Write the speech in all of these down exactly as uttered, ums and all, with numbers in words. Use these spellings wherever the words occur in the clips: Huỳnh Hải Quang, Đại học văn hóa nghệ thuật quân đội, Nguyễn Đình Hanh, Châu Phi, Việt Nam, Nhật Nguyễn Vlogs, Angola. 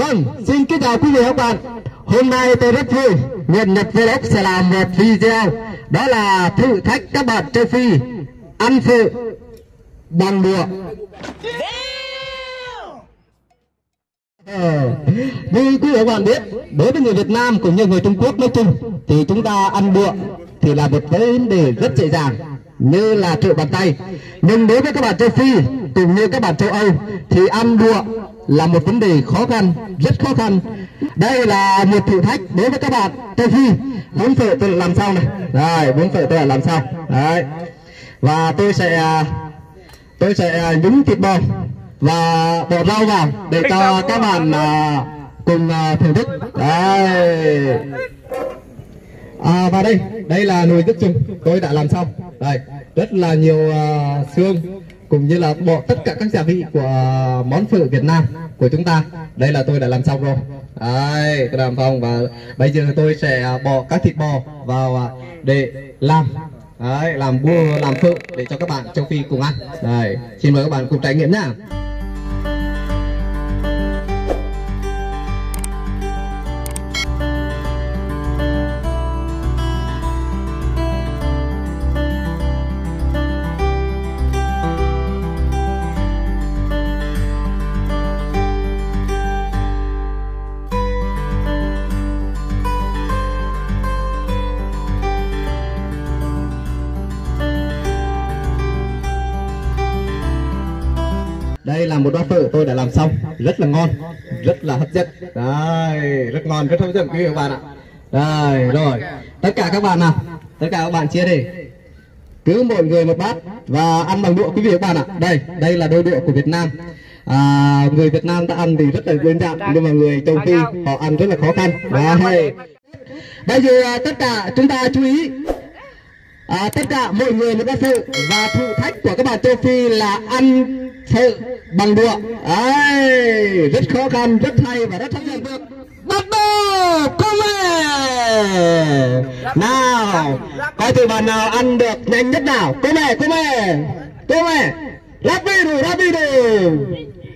Vâng, xin kính chào quý vị và các bạn. Hôm nay tôi rất vui, Nhật Vlogs sẽ làm một video, đó là thử thách các bạn châu Phi ăn phụ bằng đũa. Ờ, như quý vị các bạn biết, đối với người Việt Nam cũng như người Trung Quốc nói chung thì chúng ta ăn đũa thì là một vấn đề rất dễ dàng, như là trự bàn tay. Nhưng đối với các bạn châu Phi cũng như các bạn châu Âu thì ăn đũa là một vấn đề khó khăn, rất khó khăn. Đây là một thử thách đối với các bạn châu Phi. Muốn phở tôi làm sao này, rồi muốn phở tôi làm sao đấy. Và tôi sẽ tôi sẽ nhúng thịt bò và bỏ rau vào để cho các bạn à, cùng à, thưởng thức đây. À, và đây đây là nồi nước dùng tôi đã làm xong đây, rất là nhiều à, xương cũng như là bỏ tất cả các gia vị của món phở Việt Nam của chúng ta. Đây là tôi đã làm xong rồi đấy, tôi làm xong. Và bây giờ tôi sẽ bỏ các thịt bò vào để làm đấy, làm bua làm phở để cho các bạn châu Phi cùng ăn. Đây, xin mời các bạn cùng trải nghiệm nhá. Đây là một bát phở tôi đã làm xong, rất là ngon, rất là hấp dẫn. Đây, rất ngon, rất hấp dẫn quý vị các bạn ạ. Đây, rồi. Tất cả các bạn nào, tất cả các bạn chia đi. Cứ mỗi người một bát và ăn bằng đũa quý vị các bạn ạ. Đây, đây là đôi đũa của Việt Nam. À, người Việt Nam ta ăn thì rất là đơn giản, nhưng mà người châu Phi họ ăn rất là khó khăn. Đây. Bây giờ tất cả chúng ta chú ý. À, tất cả mọi người một bát phở, và thử thách của các bạn châu Phi là ăn phở bằng đũa. Đấy, rất khó khăn, rất hay và rất hấp dẫn. Bắt đầu cùng về. Nào, coi thử bạn nào ăn được nhanh nhất nào. Cùng về, cùng về, cùng về. Rapido, rapido.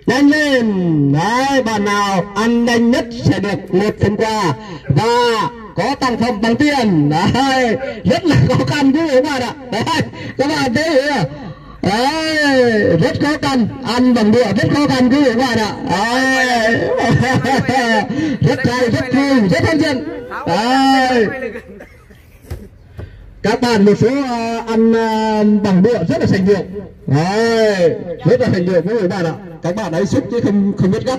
Nhanh lên. Đấy, bạn nào ăn nhanh nhất sẽ được một phần quà và có tặng phẩm bằng tiền. Đấy, rất là khó khăn quý vị các bạn ạ. Đấy, các bạn thấy chưa? Đấy, rất khó khăn, ăn bằng đũa rất khó khăn quý vị các bạn ạ. Đấy, rất hay, rất vui, rất hấp dẫn. Đấy, các bạn một số ăn bằng đũa rất là sành điệu. Đấy, rất là sành điệu quý vị các bạn ạ. Các bạn ấy xúc chứ không không biết gấp.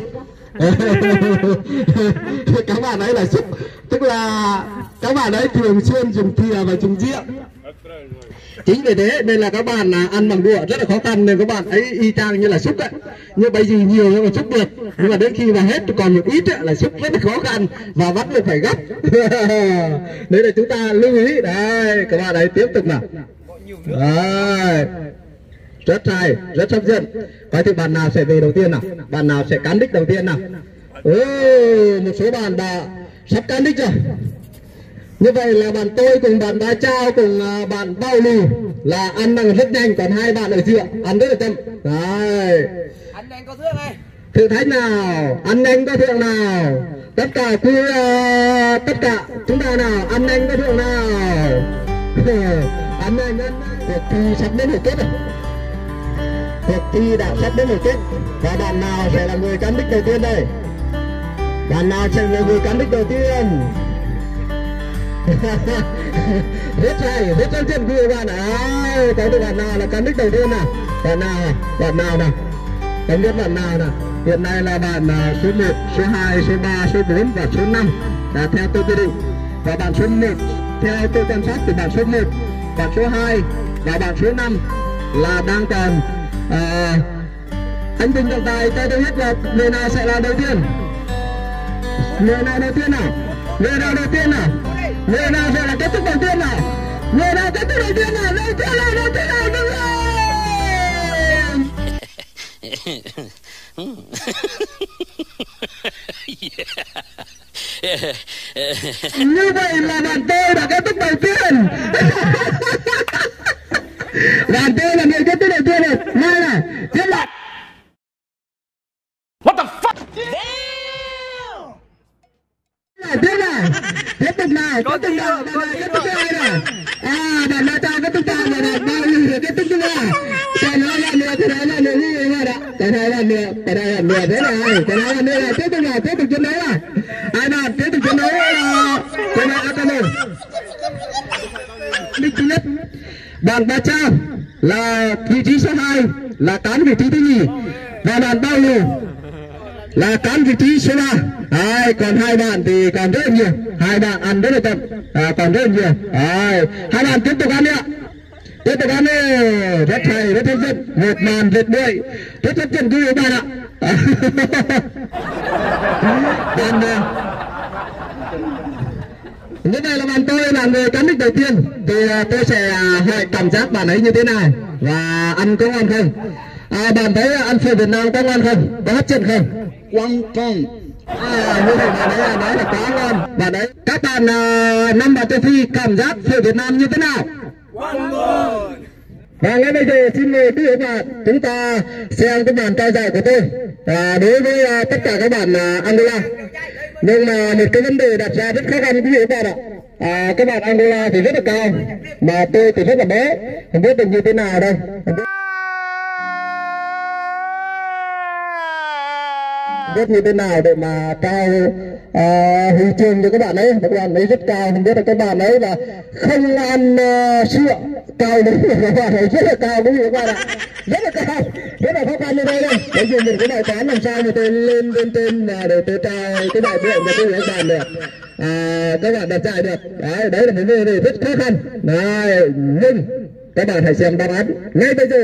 Các bạn ấy là xúc, tức là các bạn ấy thường xuyên dùng thìa và dùng dĩa. Chính vì thế nên là các bạn là ăn bằng đũa rất là khó khăn, nên các bạn ấy y chang như là xúc ấy. Nhưng bây giờ nhiều nhưng mà xúc được, nhưng mà đến khi mà hết còn một ít ấy, là xúc rất là khó khăn và bắt buộc phải gấp. Đấy là chúng ta lưu ý. Đấy, các bạn ấy tiếp tục nào. Đấy, rất hay, rất hấp dẫn. Coi thử bạn nào sẽ về đầu tiên nào, bạn nào sẽ cán đích đầu tiên nào. Ừ, một số bạn đã sắp cán đích rồi. Như vậy là bạn tôi cùng bạn Ba Trao cùng bạn Bao Lù là ăn bằng rất nhanh, còn hai bạn ở giữa ăn rất là chậm. Đấy, ăn nhanh có thưởng này. Thử thách nào, ăn nhanh có thưởng nào. Tất cả cứ tất cả chúng ta nào, ăn nhanh có thưởng nào. Ăn nhanh, cuộc thi sắp đến hồi kết rồi. Cuộc thi đã sắp đến hồi kết và bạn nào sẽ là người cán đích đầu tiên đây? Bạn nào sẽ là người cán đích đầu tiên? Rất hay, rất chân chân vui bạn ạ. Có được bạn nào là cán đích đầu tiên nào? Bạn nào, bạn nào nào? Không biết bạn nào nào? Hiện nay là bạn số một, số hai, số ba, số bốn và số năm là theo tôi quy định. Và bạn số một, theo tôi quan sát thì bạn số một, bạn số hai và bạn số năm là đang còn à, anh Bình trọng tài cho tôi biết là người nào sẽ là đầu tiên. Người nào đầu tiên nào? Người nào đầu tiên nào? Người nào sẽ là kết thúc đầu tiên nào? Người nào kết thúc đầu tiên nào? Đầu tiên nào, đầu tiên nào, đầu tiên. Như vậy là bạn tôi đã kết thúc đầu tiên. Bạn tôi là người kết thúc đầu tiên này. Này này, tiếp lại. What the fuck? này, có tinh tàu này, kết thúc này này. À, đàn bà ta kết thúc tàu này này, bao nhiêu được kết thúc như này. Trời nói là nửa, trời nói là nửa như thế này. Trời nói là nửa, trời nói là nửa thế này. Trời nói là nửa này, tiếp tục này, tiếp tục trên đấy này. Ai nào, tiếp tục trên đấy là... Trời nói là ta nửa. Đích thứ nhất. Đoàn ba trăm là vị trí số hai, là tán vị trí thứ nhì. Và đoàn bao nhiêu là tám vị trí số ba. Đấy, còn hai bạn thì còn rất là nhiều, hai bạn ăn rất là chậm, à, còn rất là nhiều. Đấy, hai bạn tiếp tục ăn đi ạ, tiếp tục ăn đi, rất hay, rất hấp dẫn, một màn tuyệt vời, rất hấp dẫn quý vị bạn ạ. Bạn như này là bạn tôi là người cán đích đầu tiên, thì tôi sẽ hỏi cảm giác bạn ấy như thế nào và ăn có ngon không. À, bạn thấy ăn phở Việt Nam có ngon không, có hấp dẫn không? Quăng con. À, như thế này đấy, đấy là quá ngon. Và đấy, các bạn uh, năm bạn châu Phi cảm giác phở Việt Nam như thế nào? Quăng con. Và ngay bây giờ xin mời quý vị bạn chúng ta xem cái màn trao giải của tôi à, đối với uh, tất cả các bạn uh, Angola. Nhưng mà một cái vấn đề đặt ra rất khó khăn quý vị bạn ạ. À, các bạn Angola thì rất là cao, mà tôi thì rất là bé, không biết được như thế nào đâu. Biết như thế nào để mà trao uh, huy chương cho các bạn ấy, các bạn ấy rất cao, không biết là các bạn ấy là không ăn uh, sữa cao đúng rồi, các bạn ấy rất là cao đúng rồi các bạn ạ, rất là cao, rất là khó khăn như đây đây. Để dùng một cái đại toán làm sao mà tôi lên lên tên để tôi trao cái đại diện cho tôi các bạn được, à, các bạn đặt giải được, đấy, đấy là một vấn đề rất khó khăn, đấy, nhưng các bạn hãy xem đáp án ngay bây giờ.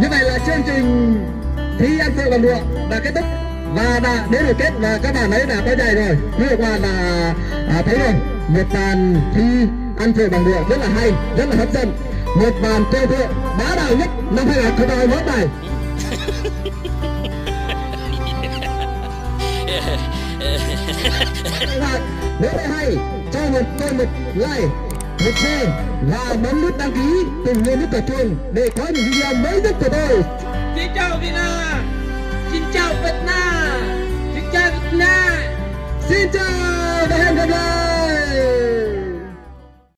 Như vậy là chương trình thi ăn phở bằng đũa đã kết thúc và đã đến hồi kết, và các bạn ấy đã có giải rồi. Như các bạn đã thấy rồi, một bàn thi ăn phở bằng đũa rất là hay, rất là hấp dẫn, một bàn chơi phở bá đạo nhất năm hai nghìn không trăm hai mươi mốt này. Các bạn nếu thấy hay cho một câu một like, một xe và bấm nút đăng ký cùng với nút cờ chuông để có những video mới nhất của tôi. Xin chào Việt Nam, xin chào Việt Nam, xin chào Việt Nam, xin chào.